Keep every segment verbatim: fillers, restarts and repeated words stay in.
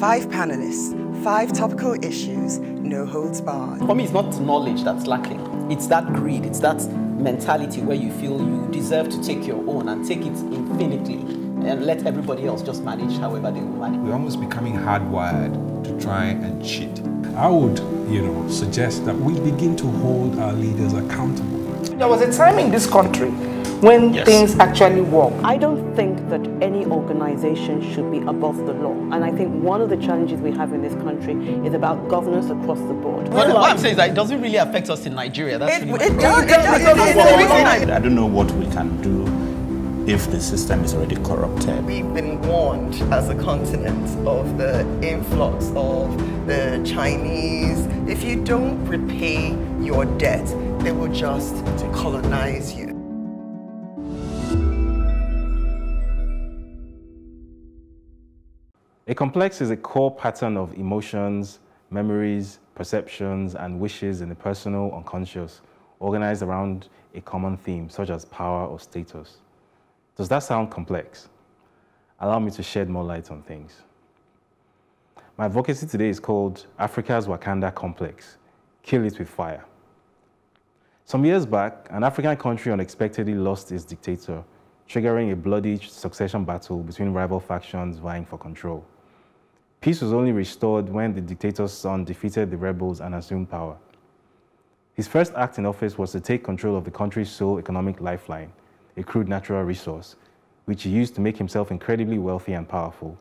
Five panelists, five topical issues, no holds barred. For me, it's not knowledge that's lacking. It's that greed, it's that mentality where you feel you deserve to take your own and take it infinitely and let everybody else just manage however they will manage. We're almost becoming hardwired to try and cheat. I would, you know, suggest that we begin to hold our leaders accountable. There was a time in this country when yes. things actually work. I don't think that any organization should be above the law. And I think one of the challenges we have in this country is about governance across the board. Well, what I'm saying is that it doesn't really affect us in Nigeria. That's it, really it does, it does, it does, it does. I don't know what we can do if the system is already corrupted. We've been warned as a continent of the influx of the Chinese. If you don't repay your debt, they will just colonize you. A complex is a core pattern of emotions, memories, perceptions, and wishes in the personal unconscious, organized around a common theme, such as power or status. Does that sound complex? Allow me to shed more light on things. My advocacy today is called Africa's Wakanda Complex, Kill It With Fire. Some years back, an African country unexpectedly lost its dictator, triggering a bloody succession battle between rival factions vying for control. Peace was only restored when the dictator's son defeated the rebels and assumed power. His first act in office was to take control of the country's sole economic lifeline, a crude natural resource, which he used to make himself incredibly wealthy and powerful,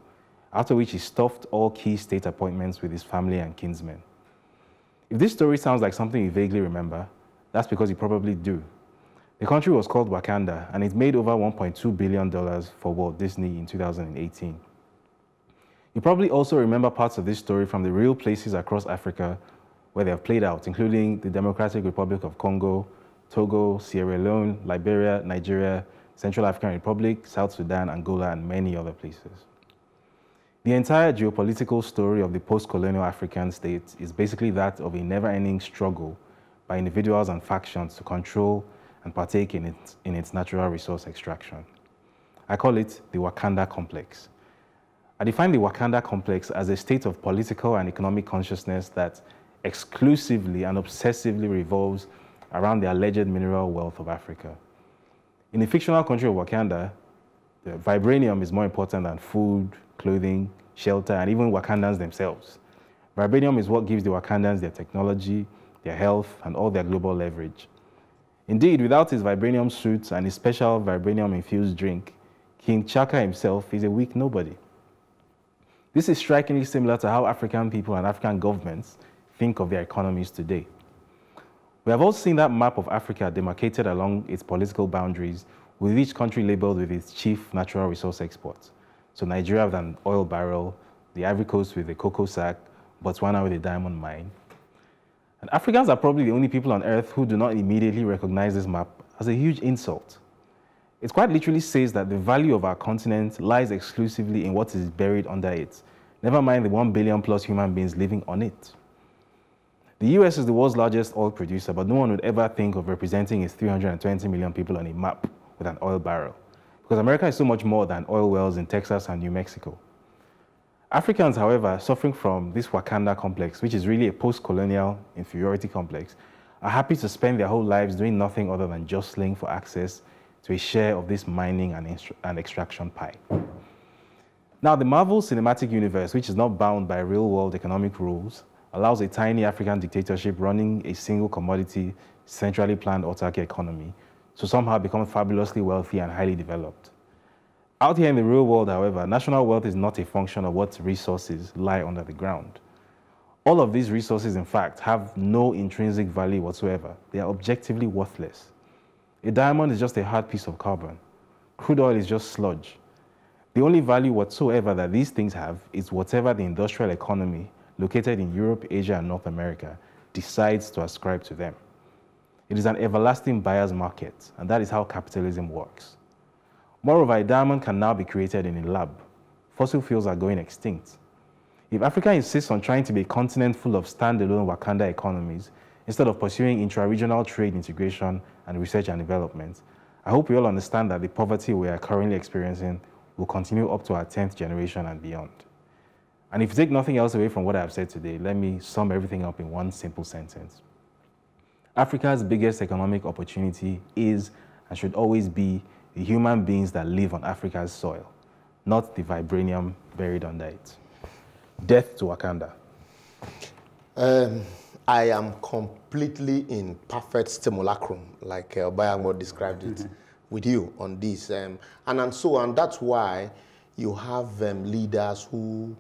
after which he stuffed all key state appointments with his family and kinsmen. If this story sounds like something you vaguely remember, that's because you probably do. The country was called Wakanda, and it made over one point two billion dollars for Walt Disney in two thousand eighteen. You probably also remember parts of this story from the real places across Africa where they have played out, including the Democratic Republic of Congo, Togo, Sierra Leone, Liberia, Nigeria, Central African Republic, South Sudan, Angola, and many other places. The entire geopolitical story of the post-colonial African state is basically that of a never-ending struggle by individuals and factions to control and partake in, it, in its natural resource extraction. I call it the Wakanda Complex. I define the Wakanda Complex as a state of political and economic consciousness that exclusively and obsessively revolves around the alleged mineral wealth of Africa. In the fictional country of Wakanda, the vibranium is more important than food, clothing, shelter, and even Wakandans themselves. Vibranium is what gives the Wakandans their technology, their health, and all their global leverage. Indeed, without his vibranium suits and his special vibranium-infused drink, King Chaka himself is a weak nobody. This is strikingly similar to how African people and African governments think of their economies today. We have all seen that map of Africa demarcated along its political boundaries, with each country labeled with its chief natural resource exports. So Nigeria with an oil barrel, the Ivory Coast with a cocoa sack, Botswana with a diamond mine. And Africans are probably the only people on earth who do not immediately recognize this map as a huge insult. It quite literally says that the value of our continent lies exclusively in what is buried under it, never mind the one billion plus human beings living on it. The U S is the world's largest oil producer, but no one would ever think of representing its three hundred twenty million people on a map with an oil barrel, because America is so much more than oil wells in Texas and New Mexico. Africans, however, are suffering from this Wakanda complex, which is really a post-colonial inferiority complex, are happy to spend their whole lives doing nothing other than jostling for access to a share of this mining and, and extraction pie. Now, the Marvel Cinematic Universe, which is not bound by real-world economic rules, allows a tiny African dictatorship running a single commodity, centrally planned autarky economy to somehow become fabulously wealthy and highly developed. Out here in the real world, however, national wealth is not a function of what resources lie under the ground. All of these resources, in fact, have no intrinsic value whatsoever. They are objectively worthless. A diamond is just a hard piece of carbon. Crude oil is just sludge. The only value whatsoever that these things have is whatever the industrial economy located in Europe, Asia, and North America decides to ascribe to them. It is an everlasting buyer's market, and that is how capitalism works. Moreover, a diamond can now be created in a lab. Fossil fuels are going extinct. If Africa insists on trying to be a continent full of standalone Wakanda economies, instead of pursuing intra-regional trade integration and research and development, I hope we all understand that the poverty we are currently experiencing will continue up to our tenth generation and beyond. And if you take nothing else away from what I've said today, let me sum everything up in one simple sentence. Africa's biggest economic opportunity is and should always be the human beings that live on Africa's soil, not the vibranium buried under it. Death to Wakanda. Um, I am completely in perfect simulacrum, like uh, Bayango described it, with you on this. Um, and, and so on, that's why you have um, leaders who,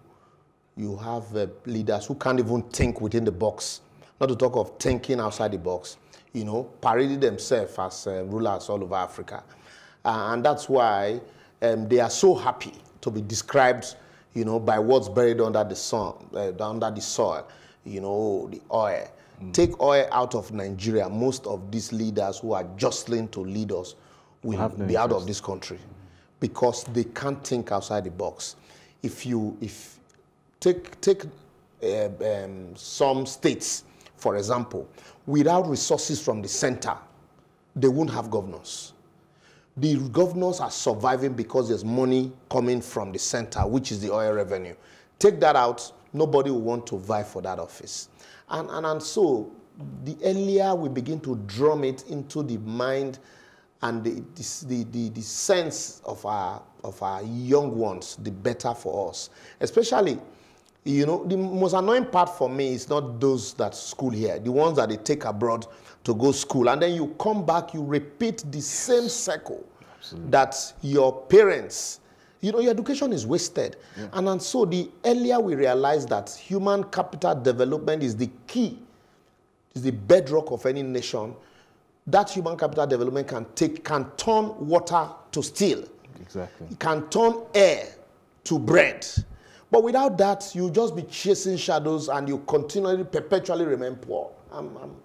you have uh, leaders who can't even think within the box, not to talk of thinking outside the box, you know, parading themselves as uh, rulers all over Africa. Uh, and that's why um, they are so happy to be described, you know, by what's buried under the sun, uh, under the soil, you know, the oil. Mm. Take oil out of Nigeria, most of these leaders who are jostling to lead us will no be out of this country because they can't think outside the box. If you, if, take, take uh, um, some states, for example, without resources from the center, they won't have governors. The governors are surviving because there's money coming from the center, which is the oil revenue. Take that out, nobody will want to vie for that office. And, and, and so the earlier we begin to drum it into the mind and the, the, the, the sense of our, of our young ones, the better for us. Especially, you know, the most annoying part for me is not those that school here, the ones that they take abroad to go school. And then you come back, you repeat the same cycle. Absolutely. That your parents, you know, your education is wasted. Yeah. And, and so the earlier we realize that human capital development is the key, is the bedrock of any nation, that human capital development can take, can turn water to steel. Exactly. It can turn air to bread. But without that, you'll just be chasing shadows and you continually, perpetually remain poor. I'm, I'm,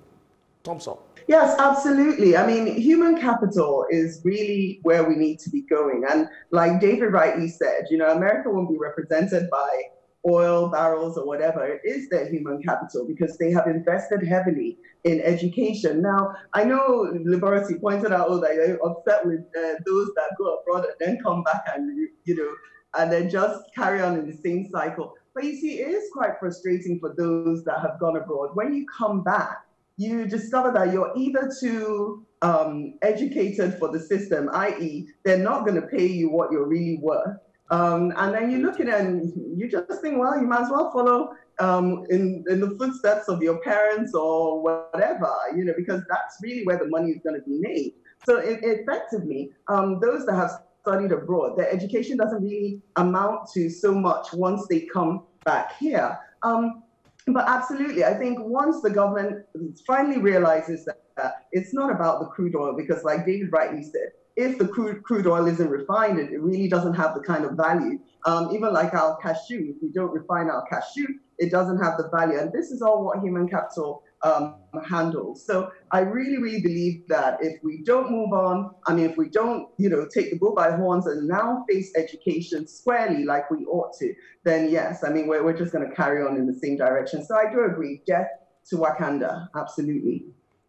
thumbs up. Yes, absolutely. I mean, human capital is really where we need to be going. And like David rightly said, you know, America won't be represented by oil barrels or whatever. It is their human capital because they have invested heavily in education. Now, I know Liberty pointed out, oh, that you're upset with uh, those that go abroad and then come back and, you know, and then just carry on in the same cycle. But you see, it is quite frustrating for those that have gone abroad. When you come back, you discover that you're either too um, educated for the system, that is they're not going to pay you what you're really worth. Um, and then you look at it and you just think, well, you might as well follow um, in, in the footsteps of your parents or whatever, you know, because that's really where the money is going to be made. So it, effectively, um, those that have studied abroad, their education doesn't really amount to so much once they come back here. Um, But absolutely, I think once the government finally realizes that uh, it's not about the crude oil, because like David rightly said, if the crude, crude oil isn't refined, it, it really doesn't have the kind of value. Um, even like our cashew, if we don't refine our cashew, it doesn't have the value. And this is all what human capital um, handles. So I really, really believe that if we don't move on, I mean, if we don't, you know, take the bull by horns and now face education squarely like we ought to, then yes, I mean, we're, we're just going to carry on in the same direction. So I do agree, death to Wakanda, absolutely.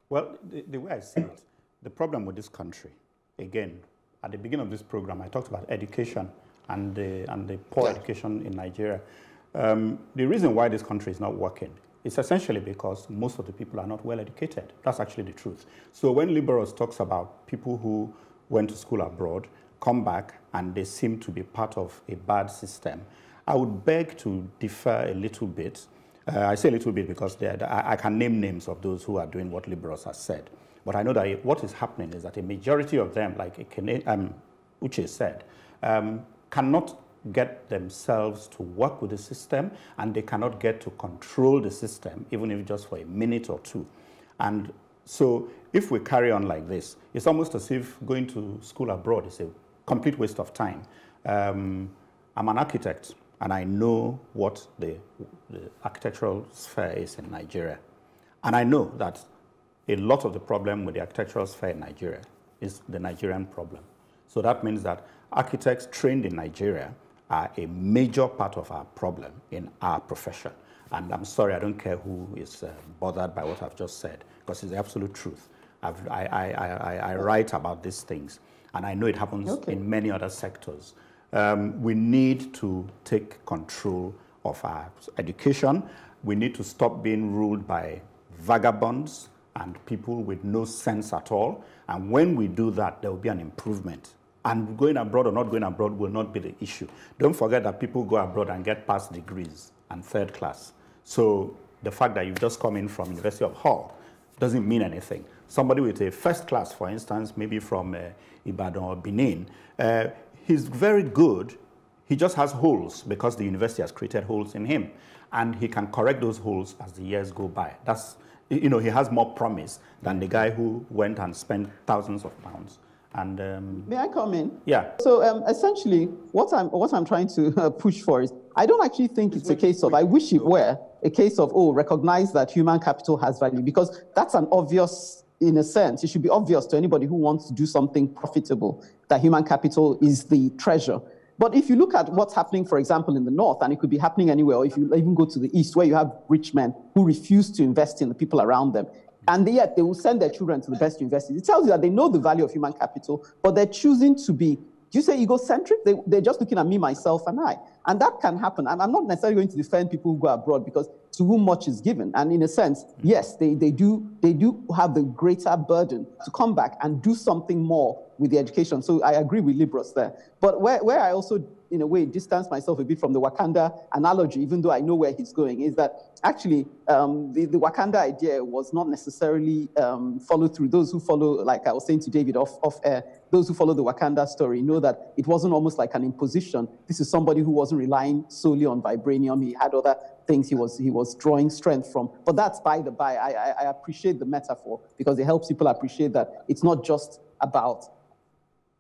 Well, the, the way I see it, the problem with this country, again, at the beginning of this program, I talked about education and the, and the poor yeah. education in Nigeria. Um, the reason why this country is not working is essentially because most of the people are not well educated. That's actually the truth. So when Liberals talks about people who went to school abroad, come back, and they seem to be part of a bad system, I would beg to differ a little bit. Uh, I say a little bit because they're, I, I can name names of those who are doing what Liberals have said. But I know that what is happening is that a majority of them, like um, Uche said, um, cannot get themselves to work with the system, and they cannot get to control the system, even if just for a minute or two. And so if we carry on like this, it's almost as if going to school abroad is a complete waste of time. Um, I'm an architect, and I know what the, the architectural sphere is in Nigeria. And I know that a lot of the problem with the architectural sphere in Nigeria is the Nigerian problem. So that means that architects trained in Nigeria are a major part of our problem in our profession. And I'm sorry, I don't care who is uh, bothered by what I've just said, because it's the absolute truth. I've, I, I, I, I write about these things, and I know it happens okay. in many other sectors. Um, we need to take control of our education. We need to stop being ruled by vagabonds and people with no sense at all. And when we do that, there will be an improvement. And going abroad or not going abroad will not be the issue. Don't forget that people go abroad and get past degrees and third class. So the fact that you've just come in from University of Hull doesn't mean anything. Somebody with a first class, for instance, maybe from uh, Ibadan or Benin, uh, he's very good. He just has holes because the university has created holes in him. And he can correct those holes as the years go by. That's, you know, he has more promise than the guy who went and spent thousands of pounds. And um, may I come in? Yeah. So um, essentially, what I'm what I'm trying to uh, push for is, I don't actually think it's, it's a case of. I wish it were a case of oh, recognize that human capital has value, because that's an obvious. In a sense, it should be obvious to anybody who wants to do something profitable that human capital is the treasure. But if you look at what's happening, for example, in the north, and it could be happening anywhere, or if you even go to the east, where you have rich men who refuse to invest in the people around them, and yet they will send their children to the best universities. It tells you that they know the value of human capital, but they're choosing to be, do you say egocentric? They, they're just looking at me, myself, and I. And that can happen. And I'm not necessarily going to defend people who go abroad, because to whom much is given. And in a sense, yes, they, they, do, they do have the greater burden to come back and do something more with the education. So I agree with Libros there. But where, where I also, in a way, distance myself a bit from the Wakanda analogy, even though I know where he's going, is that actually um, the, the Wakanda idea was not necessarily um, followed through. Those who follow, like I was saying to David off, off air, those who follow the Wakanda story know that it wasn't almost like an imposition. This is somebody who wasn't relying solely on vibranium. He had other things he was, he was drawing strength from. But that's by the by. I, I, I appreciate the metaphor, because it helps people appreciate that it's not just about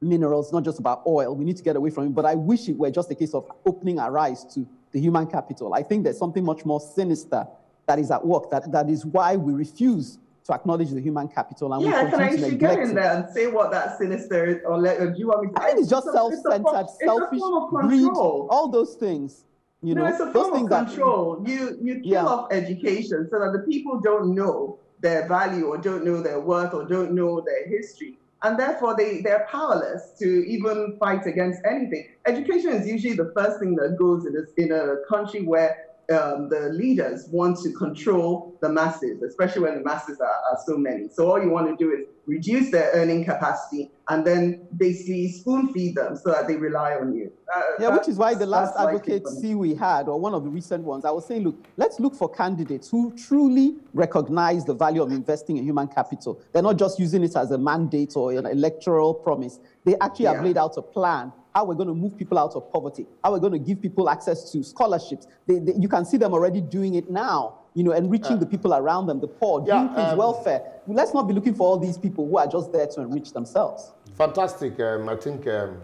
minerals, not just about oil. We need to get away from it. But I wish it were just a case of opening our eyes to the human capital. I think there's something much more sinister that is at work. That, that is why we refuse to acknowledge the human capital. And yeah, we can I actually get in there and say what that sinister, or, let, or do you want me to? I think it's just it's self-centered, a, it's selfish, greed, all those things. You no, know, it's a form of control. That, you you kill yeah. off education so that the people don't know their value, or don't know their worth, or don't know their history. And therefore, they, they're powerless to even fight against anything. Education is usually the first thing that goes in a, in a country where um, the leaders want to control the masses, especially when the masses are, are so many. So all you want to do is reduce their earning capacity and then basically spoon feed them so that they rely on you. Uh, yeah, which is why the last advocacy we had, or one of the recent ones, I was saying, look, let's look for candidates who truly recognize the value of investing in human capital. They're not just using it as a mandate or an electoral promise. They actually yeah. have laid out a plan, how we're going to move people out of poverty, how we're going to give people access to scholarships. They, they, you can see them already doing it now. You know, enriching uh, the people around them, the poor, doing yeah, kids' um, welfare. Let's not be looking for all these people who are just there to enrich themselves. Fantastic. Um, I think, um,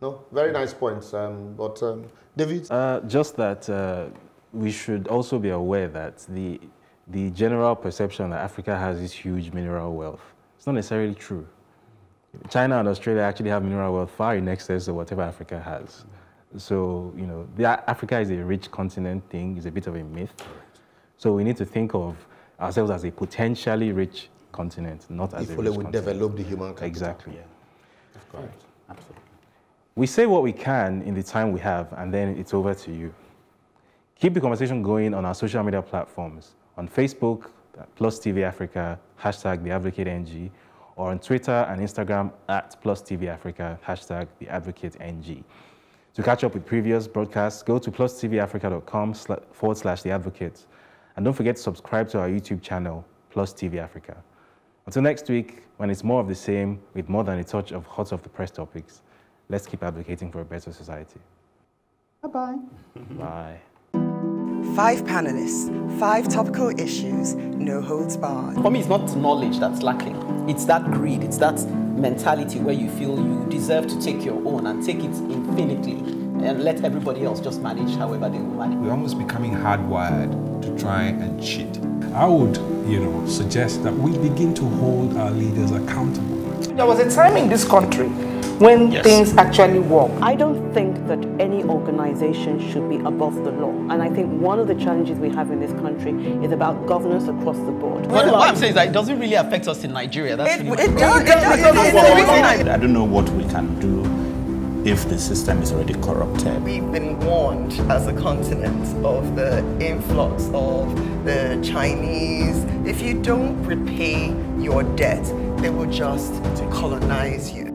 no, very nice points. Um, but, um, David? Uh, just that uh, we should also be aware that the, the general perception that Africa has this huge mineral wealth, it's not necessarily true. China and Australia actually have mineral wealth far in excess of whatever Africa has. So, you know, the, Africa is a rich continent thing, it's a bit of a myth. So we need to think of ourselves as a potentially rich continent, not as if a rich we continent. Develop the human capital. Exactly. Yeah. That's correct. Absolutely. We say what we can in the time we have, and then it's over to you. Keep the conversation going on our social media platforms, on Facebook, Plus T V Africa, hashtag TheAdvocateNG, or on Twitter and Instagram at Plus T V Africa, hashtag TheAdvocateNG. To catch up with previous broadcasts, go to plus t v africa dot com forward slash TheAdvocate. And don't forget to subscribe to our YouTube channel, Plus T V Africa. Until next week, when it's more of the same, with more than a touch of hot off the press topics, let's keep advocating for a better society. Bye-bye. Bye. Five panelists, five topical issues, no holds barred. For me, it's not knowledge that's lacking. It's that greed, it's that mentality where you feel you deserve to take your own and take it infinitely, and let everybody else just manage however they want. We're almost becoming hardwired to try and cheat. I would, you know, suggest that we begin to hold our leaders accountable. There was a time in this country when yes. things actually work. I don't think that any organization should be above the law. And I think one of the challenges we have in this country is about governance across the board. Well, what I'm saying is that it doesn't really affect us in Nigeria. That's it, really it does, it does, it does. I don't know what we can do if the system is already corrupted. We've been warned as a continent of the influx of the Chinese. If you don't repay your debt, they will just colonize you.